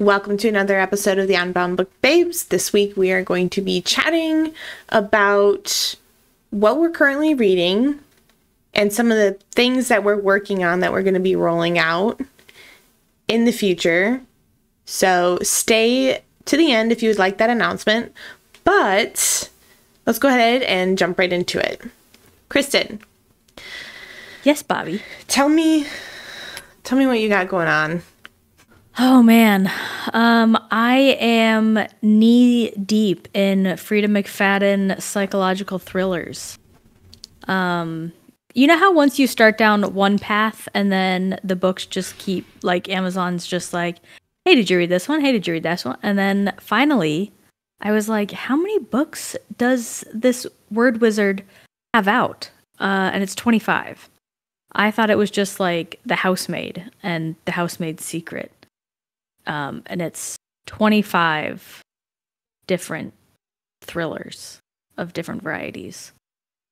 Welcome to another episode of the Unbound Book Babes. This week we are going to be chatting about what we're currently reading and some of the things that we're working on that we're going to be rolling out in the future. So stay to the end if you would like that announcement, but let's go ahead and jump right into it. Kristen. Yes, Bobby. Tell me what you got going on. Oh, man. I am knee deep in Frieda McFadden psychological thrillers. You know how once you start down one path and then the books just keep, like, Amazon's just like, hey, did you read this one? Hey, did you read this one? And then finally, I was like, how many books does this word wizard have out? And it's 25. I thought it was just, like, The Housemaid and The Housemaid's Secret. And it's 25 different thrillers of different varieties.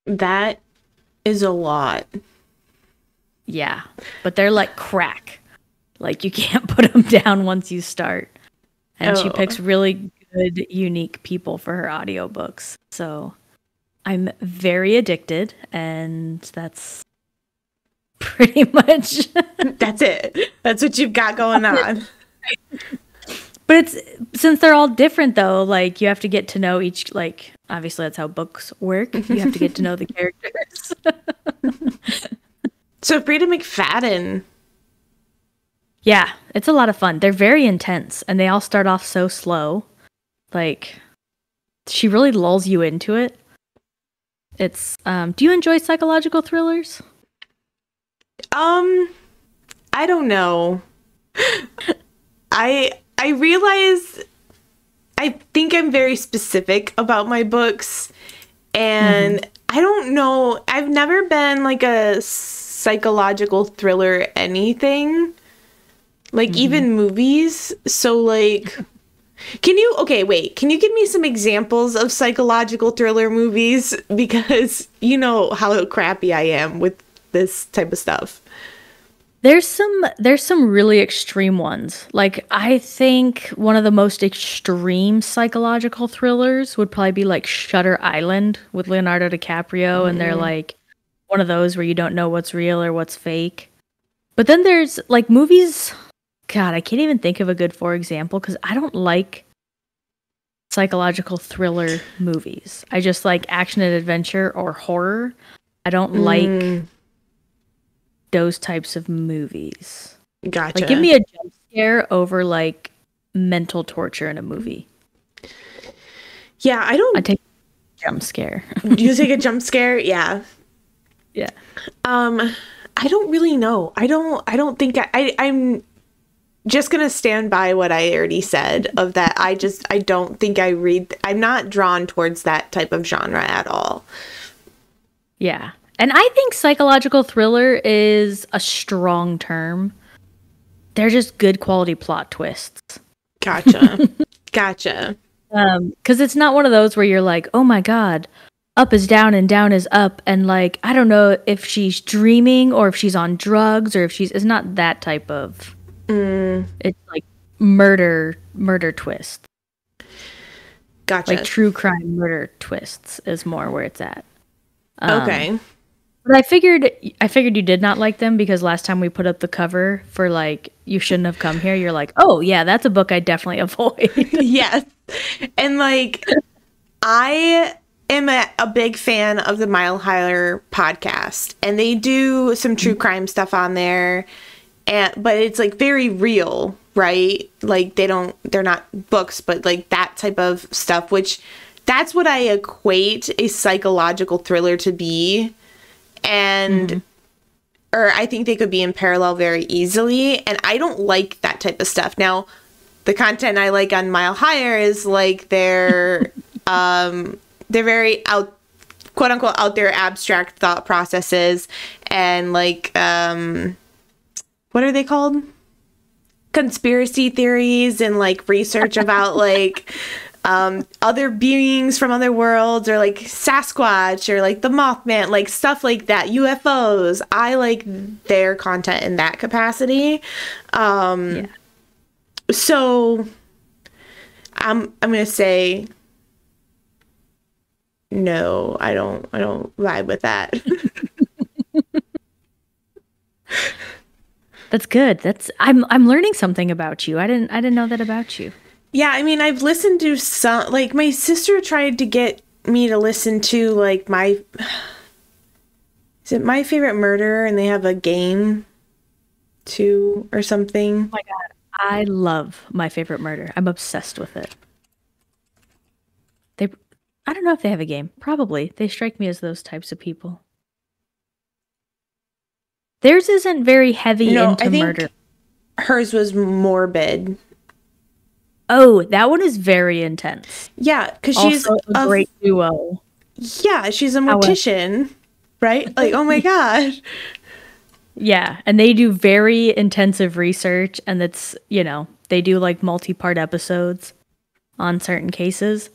That is a lot. Yeah, but they're like crack. Like, you can't put them down once you start. And She picks really good, unique people for her audiobooks. So I'm very addicted, and that's pretty much... That's it. That's what you've got going on. But it's, since they're all different though, like, you have to get to know each, like, obviously that's how books work. You have to get to know the characters. So Frieda McFadden. Yeah, it's a lot of fun. They're very intense and they all start off so slow. Like, she really lulls you into it. It's, do you enjoy psychological thrillers? I don't know. I realize I think I'm very specific about my books, and I don't know. I've never been like a psychological thriller anything, like even movies. So like, can you give me some examples of psychological thriller movies? Because you know how crappy I am with this type of stuff. There's some really extreme ones. Like, I think one of the most extreme psychological thrillers would probably be like Shutter Island with Leonardo DiCaprio. And they're like one of those where you don't know what's real or what's fake. But then there's like movies. God, I can't even think of a good for example because I don't like psychological thriller movies. I just like action and adventure or horror. I don't like those types of movies. Gotcha. Like, give me a jump scare over like mental torture in a movie. Yeah, I take a jump scare. You take a jump scare? Yeah. Yeah. I don't really know. I'm just going to stand by what I already said of that. I don't think I'm not drawn towards that type of genre at all. Yeah. And I think psychological thriller is a strong term. They're just good quality plot twists. Gotcha. Gotcha. Because it's not one of those where you're like, oh my God, up is down and down is up. And like, I don't know if she's dreaming or if she's on drugs or if she's... It's not that type of... It's like murder twists. Gotcha. Like true crime murder twists is more where it's at. Okay. But I figured you did not like them because last time we put up the cover for like You Shouldn't Have Come Here, you're like, oh yeah, that's a book I definitely avoid. Yes. And like, I am a big fan of the Mile Higher podcast, and they do some true crime stuff on there, but it's like very real, right? Like, they're not books, but like that type of stuff, which... That's what I equate a psychological thriller to be, and or I think they could be in parallel very easily, and I don't like that type of stuff. Now, the content I like on Mile Higher is like they're very quote unquote out there abstract thought processes, and like what are they called? Conspiracy theories and like research about like... other beings from other worlds, or like Sasquatch, or like the Mothman, like stuff like that, UFOs. I like their content in that capacity. Yeah. So I'm gonna say no, I don't vibe with that. That's good. That's I'm learning something about you. I didn't know that about you. Yeah, I mean, I've listened to some, like, my sister tried to get me to listen to, like, My Favorite Murder, and they have a game too or something. Oh my god, I love My Favorite Murder. I'm obsessed with it. I don't know if they have a game. Probably. They strike me as those types of people. Theirs isn't very heavy into murder. Hers was Morbid. Oh, that one is very intense. Yeah, because she's a great duo. Yeah, she's a mortician, right? Like, oh my gosh. Yeah, and they do very intensive research, and it's, you know, they do like multi-part episodes on certain cases.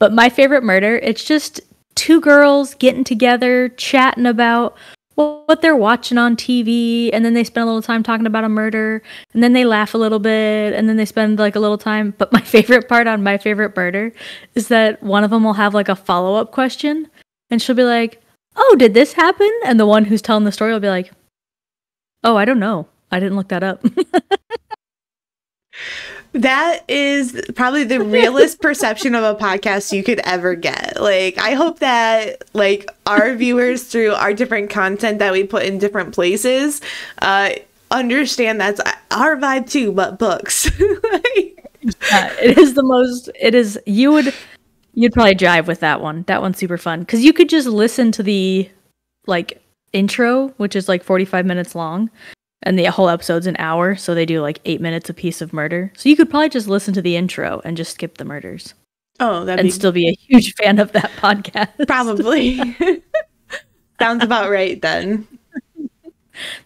But My Favorite Murder, it's just two girls getting together, chatting about what they're watching on TV, and then they spend a little time talking about a murder, and then they laugh a little bit, and then they spend like a little time. But my favorite part on My Favorite Murder is that one of them will have like a follow-up question, and she'll be like, oh, did this happen? And the one who's telling the story will be like, oh, I don't know. I didn't look that up. That is probably the realest perception of a podcast you could ever get. Like, I hope that, like, our viewers, through our different content that we put in different places, understand that's our vibe too, but books. Like, yeah, it is the most, it is, you'd probably jive with that one. That one's super fun. Because you could just listen to the, like, intro, which is like 45 minutes long. And the whole episode's an hour, so they do like 8 minutes a piece of murder. So you could probably just listen to the intro and just skip the murders. Oh, that'd be... still be a huge fan of that podcast. Probably. Sounds about right then.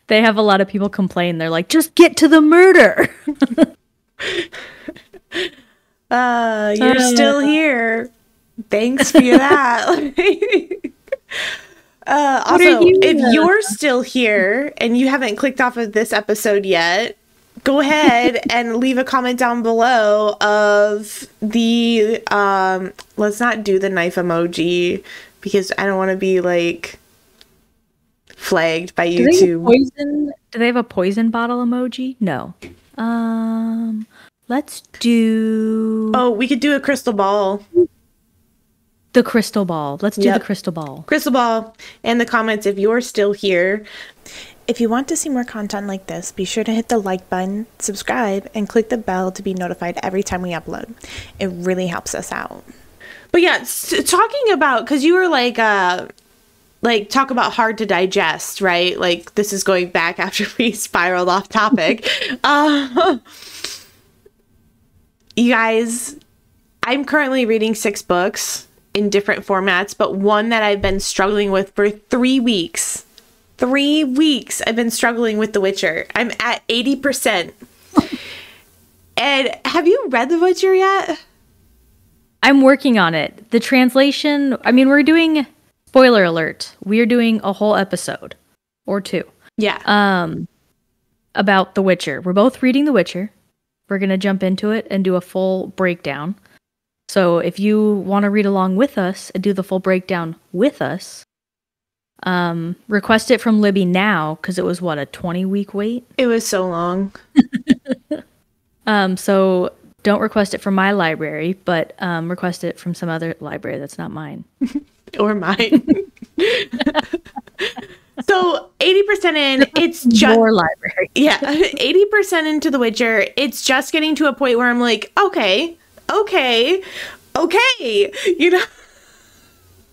They have a lot of people complain. They're like, just get to the murder. You're still here. Thanks for that. Also, if you're still here and you haven't clicked off of this episode yet, go ahead and leave a comment down below of the, let's not do the knife emoji because I don't want to be like flagged by YouTube. Do they have a poison bottle emoji? No. Let's do... Oh, we could do a crystal ball. The crystal ball. Let's do the crystal ball. Crystal ball. And the comments if you're still here. If you want to see more content like this, be sure to hit the like button, subscribe, and click the bell to be notified every time we upload. It really helps us out. But yeah, talking about, because you were like talk about hard to digest, right? Like, this is going back after we spiraled off topic. You guys, I'm currently reading 6 books. In different formats, but one that I've been struggling with for 3 weeks. 3 weeks I've been struggling with The Witcher. I'm at 80%. And have you read The Witcher yet? I'm working on it. The translation, I mean, we're doing, spoiler alert, we're doing a whole episode or two. Yeah. About The Witcher. We're both reading The Witcher. We're going to jump into it and do a full breakdown. So if you want to read along with us and do the full breakdown with us, request it from Libby now, because it was, what, a 20-week wait? It was so long. So don't request it from my library, but request it from some other library that's not mine. Or mine. So 80% in, it's just your library. Yeah, 80% into The Witcher. It's just getting to a point where I'm like, okay, you know.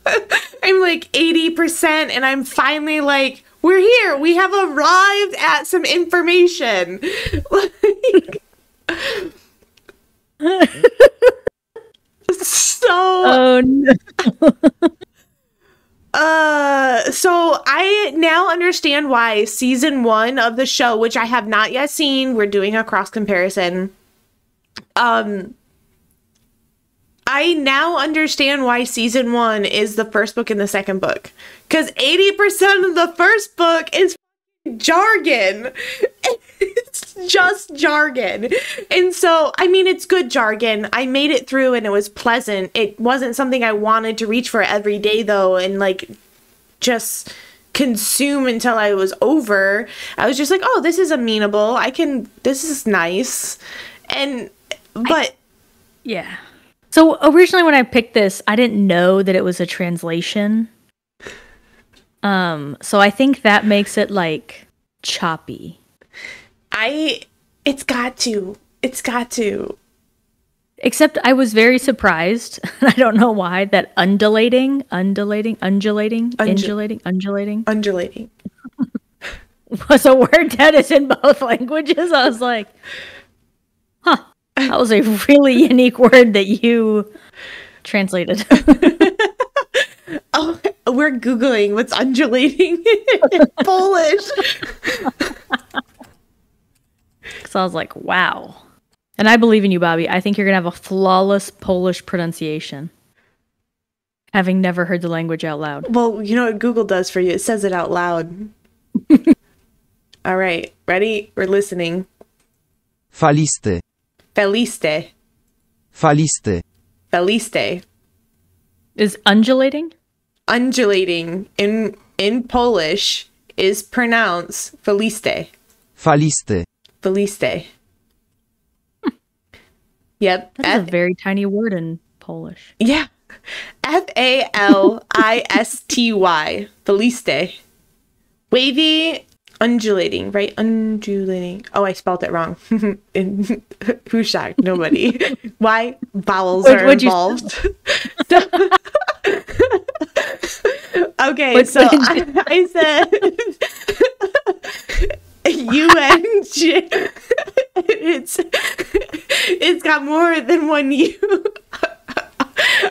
I'm like 80%, and I'm finally like, we're here, we have arrived at some information. Like, so oh no. So I now understand why season 1 of the show, which I have not yet seen, we're doing a cross comparison, I now understand why season 1 is the first book and the second book. Because 80% of the first book is jargon. It's just jargon. And so, I mean, it's good jargon. I made it through and it was pleasant. It wasn't something I wanted to reach for every day, though, and, like, just consume until I was over. I was just like, oh, this is amenable. I can, this is nice. And, but. Yeah. So originally when I picked this, I didn't know that it was a translation. So I think that makes it, like, choppy. It's got to. Except I was very surprised, and I don't know why, that undulating was a word that is in both languages. I was like, huh, that was a really unique word that you translated. Oh, we're Googling what's undulating in Polish. So I was like, wow. And I believe in you, Bobby. I think you're going to have a flawless Polish pronunciation, having never heard the language out loud. Well, you know what Google does for you? It says it out loud. All right. Ready? We're listening. Falisty. Falisty. Falisty. Falisty. Is undulating? Undulating in Polish is pronounced falisty. Falisty. Falisty. Yep. That's a very tiny word in Polish. Yeah. F-A-L-I-S-T-Y. Falisty. Wavy, undulating, right? Undulating. Oh, I spelled it wrong. Who's shocked? Nobody. Why? Vowels are involved. Okay, I said... U-N-G. It's got more than one U.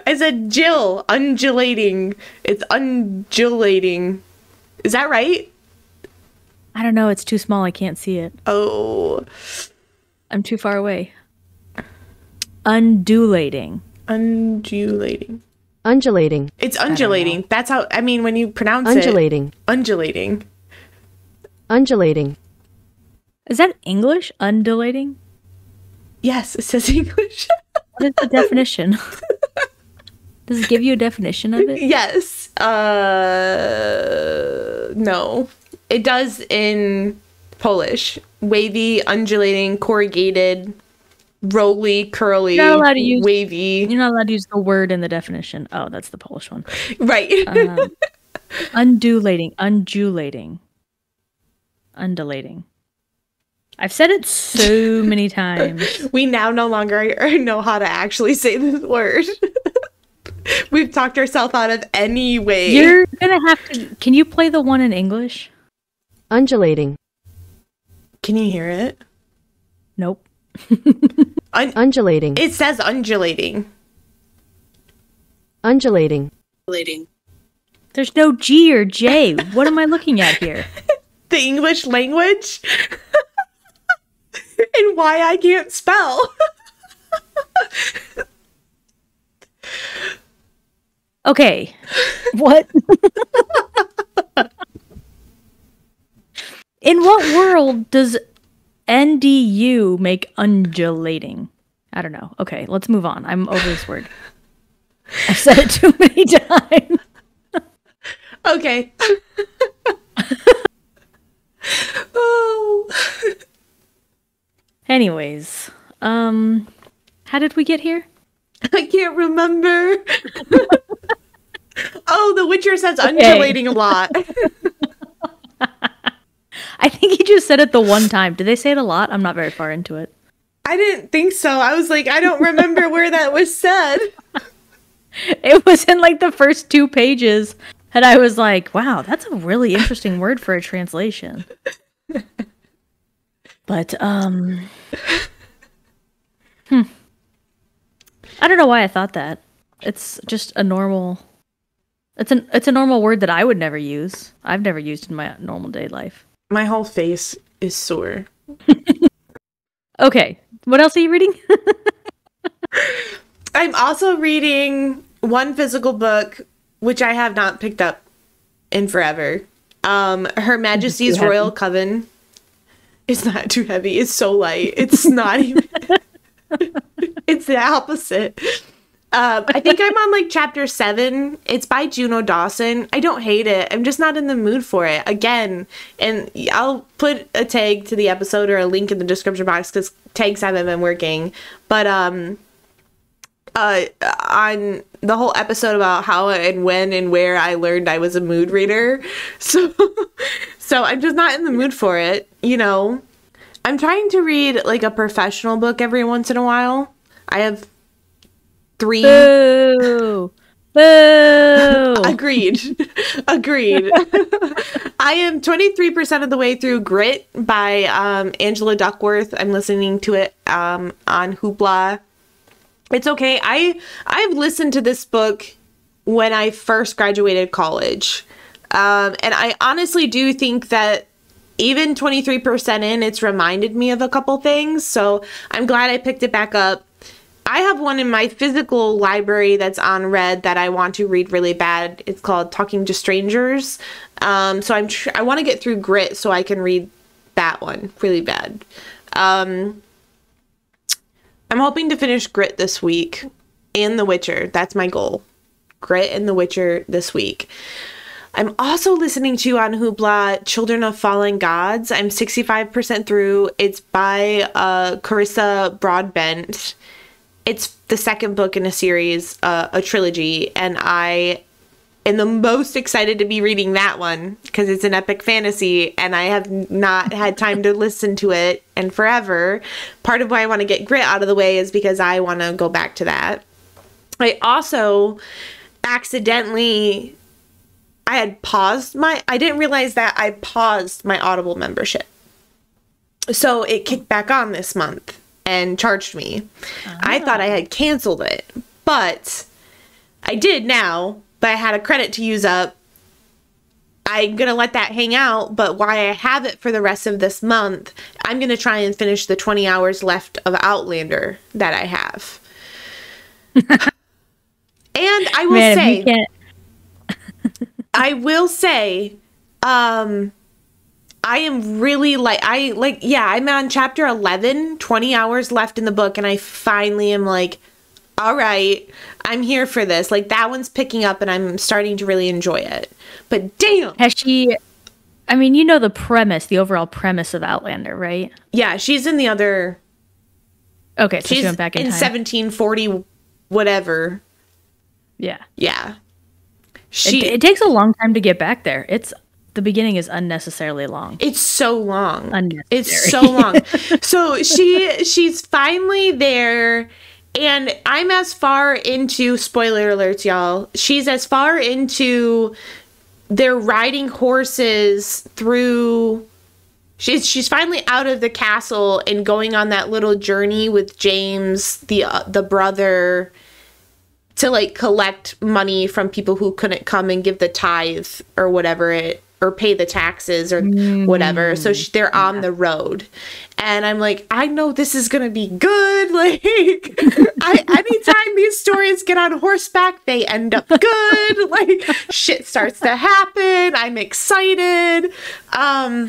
I said Jill, undulating. It's undulating. Is that right? I don't know. It's too small. I can't see it. Oh. I'm too far away. Undulating. Undulating. Undulating. It's undulating. That's how, I mean, when you pronounce it. Undulating. Undulating. Is that English? Undulating? Yes, it says English. What is the definition? Does it give you a definition of it? Yes. No. It does in Polish. Wavy, undulating, corrugated, rolly, curly, wavy. You're not allowed to use the word in the definition. Oh, that's the Polish one. Right. Undulating. Undulating. I've said it so many times. We now no longer know how to actually say this word. We've talked ourselves out of any way. You're going to have to... Can you play the one in English? Undulating. Can you hear it? Nope. Undulating. It says undulating. Undulating. Undulating. There's no G or J. What am I looking at here? The English language. And why I can't spell. Okay. What? In what world does NDU make undulating? I don't know. Okay, let's move on. I'm over this word. I've said it too many times. Okay. Oh. Anyways, how did we get here? I can't remember. Oh, The Witcher says undulating a lot. I think he just said it the one time. Did they say it a lot? I'm not very far into it. I didn't think so. I was like, I don't remember where that was said. It was in like the first 2 pages. And I was like, wow, that's a really interesting word for a translation. But, I don't know why I thought that. It's just a normal, it's a normal word that I would never use. I've never used in my normal day life. My whole face is sore. Okay. What else are you reading? I'm also reading one physical book, which I have not picked up in forever. Her Majesty's Royal Coven. It's not too heavy. It's so light. It's not even. It's the opposite. I think I'm on like chapter 7. It's by Juno Dawson. I don't hate it. I'm just not in the mood for it again. And I'll put a tag to the episode or a link in the description box because tags haven't been working. But on the whole episode about how and when and where I learned I was a mood reader. So, so I'm just not in the mood for it. You know, I'm trying to read like a professional book every once in a while. I have 3. Boo! Boo! Agreed. Agreed. I am 23% of the way through Grit by Angela Duckworth. I'm listening to it on Hoopla. It's okay. I've listened to this book when I first graduated college. And I honestly do think that even 23% in, it's reminded me of a couple things. So I'm glad I picked it back up. I have one in my physical library that's on Red that I want to read really bad. It's called Talking to Strangers. So I want to get through Grit so I can read that one really bad. I'm hoping to finish Grit this week and The Witcher. That's my goal. Grit and The Witcher this week. I'm also listening to on Hoopla Children of Fallen Gods. I'm 65% through. It's by Carissa Broadbent. It's the second book in a series, a trilogy, and I am the most excited to be reading that one because it's an epic fantasy and I have not had time to listen to it in forever. Part of why I want to get Grit out of the way is because I want to go back to that. I also accidentally, I didn't realize that I paused my Audible membership. So it kicked back on this month and charged me. Oh. I thought I had canceled it, but I did now, but I had a credit to use up. I'm going to let that hang out, but while I have it for the rest of this month, I'm going to try and finish the 20 hours left of Outlander that I have. And I will say, I am really I'm on chapter 11, 20 hours left in the book. And I finally am like, all right, I'm here for this. Like that one's picking up and I'm starting to really enjoy it. But damn. Has she, I mean, you know, the premise, the overall premise of Outlander, right? Yeah. She's in the other. Okay. So she's she went back in time. 1740, whatever. Yeah. Yeah. It takes a long time to get back there. The beginning is unnecessarily long. It's so long. Unnecessary. It's so long. So she's finally there, and I'm as far into, spoiler alerts, y'all, she's as far into they're riding horses through, she's finally out of the castle and going on that little journey with James, the brother, to like collect money from people who couldn't come and give the tithe or whatever or pay the taxes or whatever. So they're on the road. And I'm like, I know this is going to be good. Like, anytime these stories get on horseback, they end up good. Like, shit starts to happen. I'm excited. I'm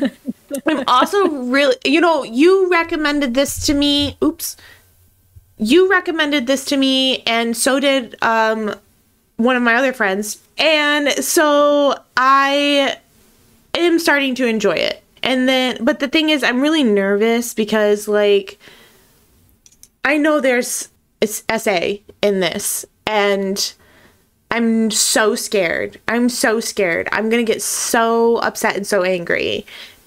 also really, you know, you recommended this to me. Oops. You recommended this to me, and so did one of my other friends. And so I am starting to enjoy it. And then, but the thing is, I'm really nervous because, like, I know there's it's essay in this, and I'm so scared. I'm so scared. I'm going to get so upset and so angry.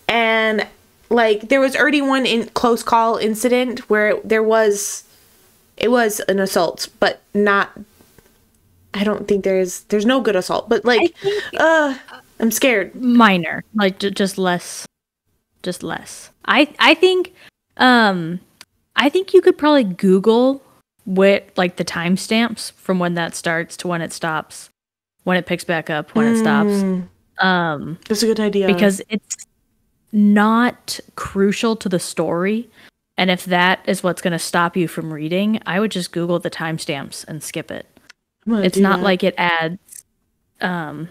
And, like, there was already one in close call incident where it was an assault, but not, I don't think there's no good assault, but like, I'm scared. Minor, like just less. I think you could probably Google what, like the timestamps from when that starts to when it stops, when it picks back up, when it stops. That's a good idea. Because it's not crucial to the story. And if that is what's going to stop you from reading, I would just Google the timestamps and skip it. It's not like it adds. I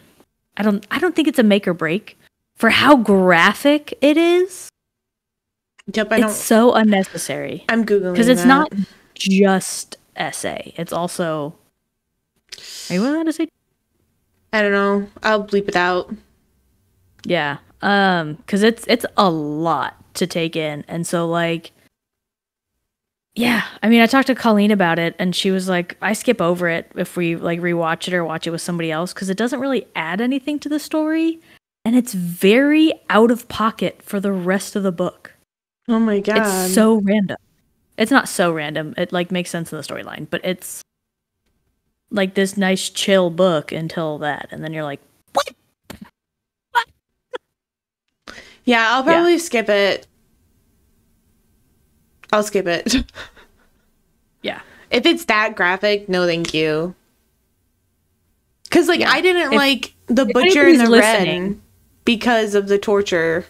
don't think it's a make or break for how graphic it is. Yep, it's so unnecessary. I'm Googling because it's not just essay. It's also. Are you allowed to say? I don't know. I'll bleep it out. Yeah, because it's a lot to take in, and so like. Yeah, I mean, I talked to Colleen about it, and she was like, I skip over it if we like rewatch it or watch it with somebody else because it doesn't really add anything to the story, and it's very out of pocket for the rest of the book. Oh my god. It's so random. It's not so random. It like makes sense in the storyline, but it's like this nice chill book until that, and then you're like, what? What? Yeah, I'll probably skip it. I'll skip it. Yeah. If it's that graphic, no thank you. Because, like, I didn't like The Butcher and the Wren because of the torture.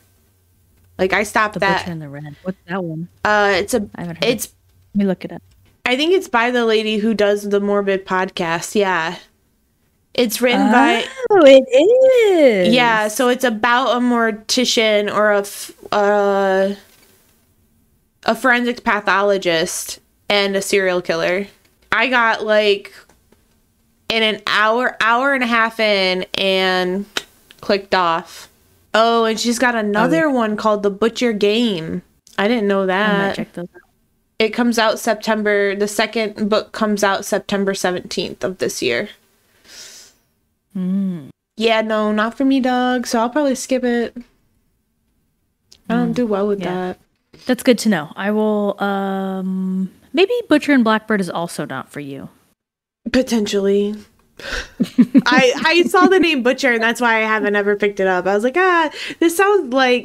Like, I stopped that. The Butcher and the Wren. What's that one? I haven't heard of it. Let me look it up. I think it's by the lady who does the Morbid podcast. Yeah. It's written by... Oh, it is! Yeah, so it's about a mortician or a forensic pathologist and a serial killer. I got like in an hour and a half in and clicked off. Oh, and she's got another one called The Butcher Game. I didn't know that. I might check those out. It comes out September. The second book comes out September 17th of this year. Mm. Yeah, no, not for me, dog. So I'll probably skip it. I don't do well with that. That's good to know. I will, maybe Butcher and Blackbird is also not for you. Potentially. I saw the name Butcher, and that's why I haven't ever picked it up. I was like, this sounds like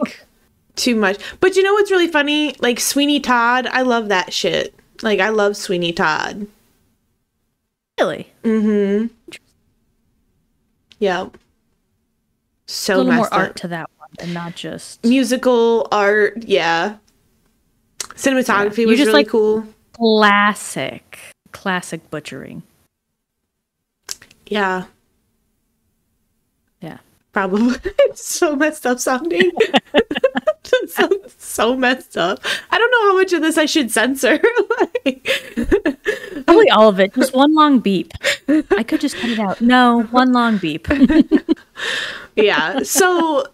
too much. But you know what's really funny? Like, Sweeney Todd, I love that shit. Like, I love Sweeney Todd. Really? Mm-hmm. Yeah. So a little more art to that one, and not just... musical art, yeah. Cinematography was just really like cool. Classic butchering. Yeah. Yeah. Probably. It's so messed up sounding. so messed up. I don't know how much of this I should censor. Probably all of it. Just one long beep. I could just cut it out. No, one long beep. Yeah. So...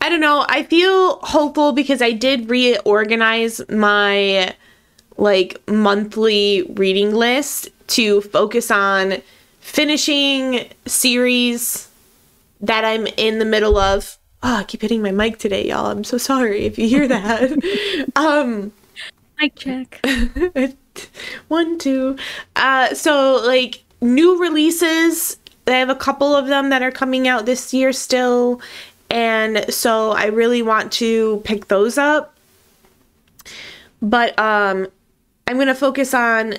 I don't know. I feel hopeful because I did reorganize my like monthly reading list to focus on finishing series that I'm in the middle of. Oh, I keep hitting my mic today, y'all. I'm so sorry if you hear that. Mic check. 1, 2. So like new releases. I have a couple of them that are coming out this year still. And so I really want to pick those up. But I'm going to focus on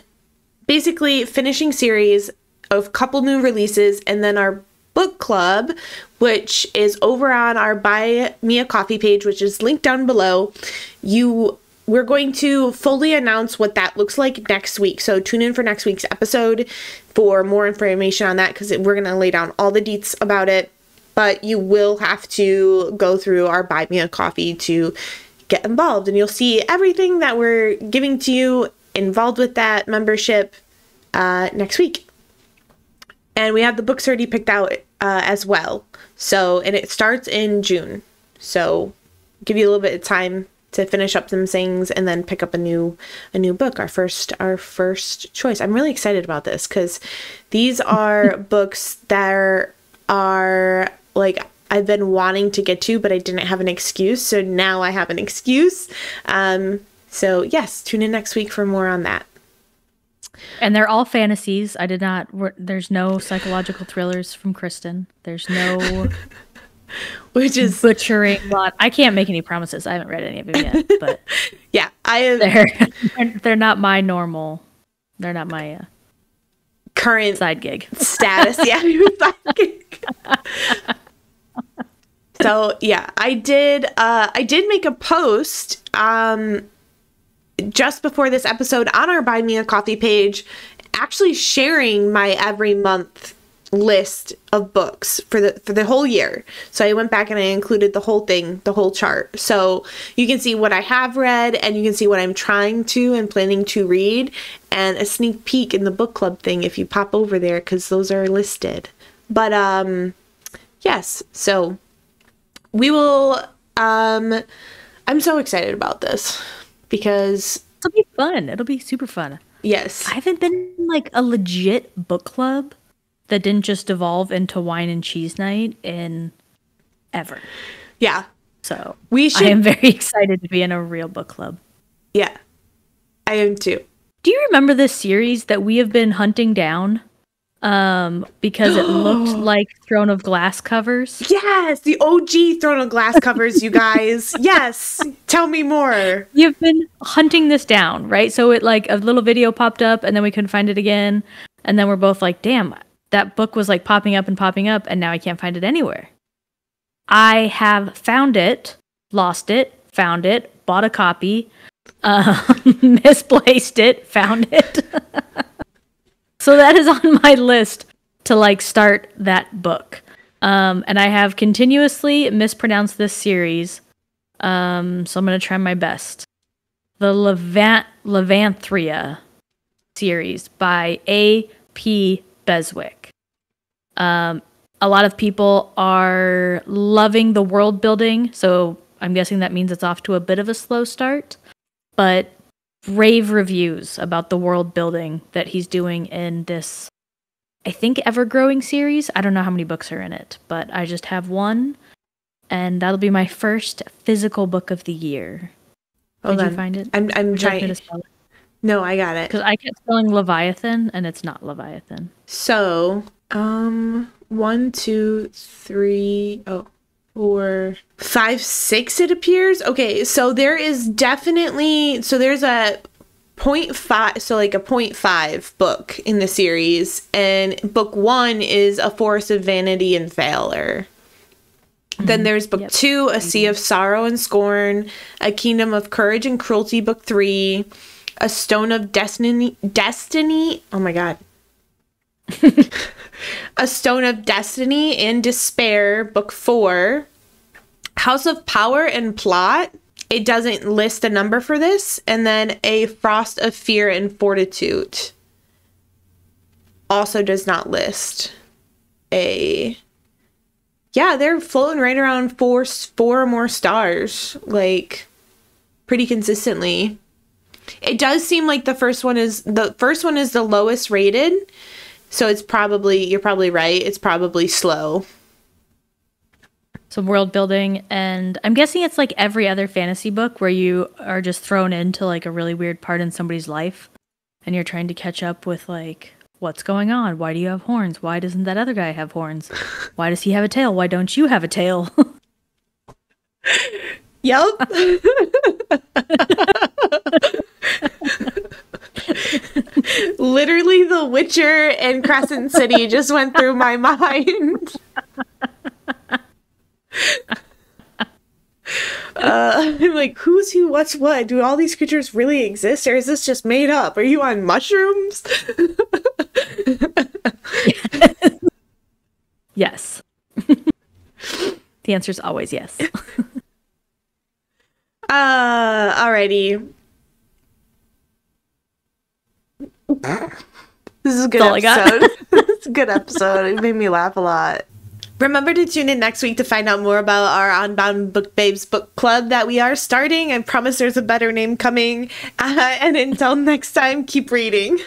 basically finishing series of couple new releases and then our book club, which is over on our Buy Me A Coffee page, which is linked down below. We're going to fully announce what that looks like next week. So tune in for next week's episode for more information on that because we're going to lay down all the deets about it. But you will have to go through our Buy Me A Coffee to get involved. And you'll see everything that we're giving to you involved with that membership next week. And we have the books already picked out as well. So, and it starts in June. So give you a little bit of time to finish up some things and then pick up a new book, our first choice. I'm really excited about this because these are books that are like I've been wanting to get to, but I didn't have an excuse, so now I have an excuse. So yes, tune in next week for more on that. And they're all fantasies. There's no psychological thrillers from Kristen. There's no which is butchering lot. I can't make any promises. I haven't read any of them yet, but yeah, I have. They're not my normal. They're not my current side gig status. Yeah, side gig. So yeah, I did make a post just before this episode on our Buy Me A Coffee page, actually sharing my every month list of books for the whole year. So I went back and I included the whole thing, the whole chart. So you can see what I have read, and you can see what I'm trying to and planning to read, and a sneak peek in the book club thing if you pop over there, because those are listed. But yes, so we will, I'm so excited about this because it'll be fun. It'll be super fun. Yes. I haven't been in like a legit book club that didn't just evolve into wine and cheese night in ever. Yeah. So I am very excited to be in a real book club. Yeah, I am too. Do you remember this series that we have been hunting down? Because it looked like Throne of Glass covers. Yes, the OG Throne of Glass covers, you guys. Yes, tell me more. You've been hunting this down, right? So it like a little video popped up and then we couldn't find it again. And then we're both like, damn, that book was like popping up and now I can't find it anywhere. I have found it, lost it, found it, bought a copy, misplaced it, found it. So that is on my list to like start that book. And I have continuously mispronounced this series. So I'm going to try my best. The Levantria series by A.P. Beswick. A lot of people are loving the world building. So I'm guessing that means it's off to a bit of a slow start. But rave reviews about the world building that he's doing in this, I think, ever-growing series. I don't know how many books are in it, but I just have one, and that'll be my first physical book of the year. Did you find it? I'm trying to spell it. No, I got it. Because I kept spelling Leviathan, and it's not Leviathan. So, 1, 2, 3, 4, 5, 6 it appears. Okay, so there is definitely, so there's a 0.5, so like a 0.5 book in the series, and book 1 is A Forest of Vanity and Valor. Mm-hmm. Then there's book 2, A Sea of Sorrow and Scorn, A Kingdom of Courage and Cruelty, book 3, A Stone of Destiny, oh my god. A Stone of Destiny and Despair, book 4, House of Power and Plot. It doesn't list a number for this. And then A Frost of Fear and Fortitude also does not list a... Yeah, they're floating right around four or more stars, like pretty consistently. It does seem like the first one is the lowest rated. So it's probably, you're probably right. It's probably slow. Some world building. And I'm guessing it's like every other fantasy book where you are just thrown into like a really weird part in somebody's life. And you're trying to catch up with like, what's going on? Why do you have horns? Why doesn't that other guy have horns? Why does he have a tail? Why don't you have a tail? Yep. Literally The Witcher and Crescent City just went through my mind. I'm like, who's who, what's what? Do all these creatures really exist, or is this just made up? Are you on mushrooms? Yes. The answer is always yes. Alrighty. This is a good episode. It's a good episode. It made me laugh a lot. Remember to tune in next week to find out more about our Unbound Book Babes book club that we are starting. I promise there's a better name coming. And until next time, keep reading.